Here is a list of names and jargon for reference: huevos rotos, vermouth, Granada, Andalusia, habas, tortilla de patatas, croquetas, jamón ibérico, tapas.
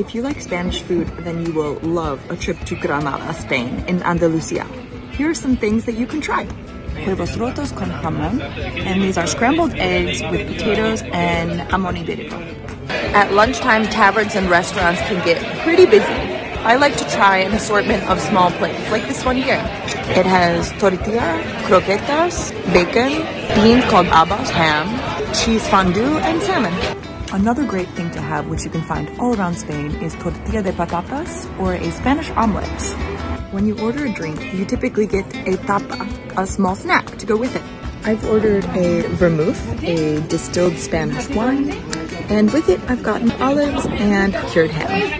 If you like Spanish food, then you will love a trip to Granada, Spain, in Andalusia. Here are some things that you can try. Huevos rotos con jamón, and these are scrambled eggs with potatoes and jamón ibérico. At lunchtime, taverns and restaurants can get pretty busy. I like to try an assortment of small plates, like this one here. It has tortilla, croquetas, bacon, beans called habas, ham, cheese fondue, and salmon. Another great thing to have, which you can find all around Spain, is tortilla de patatas, or a Spanish omelette. When you order a drink, you typically get a tapa, a small snack, to go with it. I've ordered a vermouth, a distilled Spanish wine, and with it I've gotten olives and cured ham.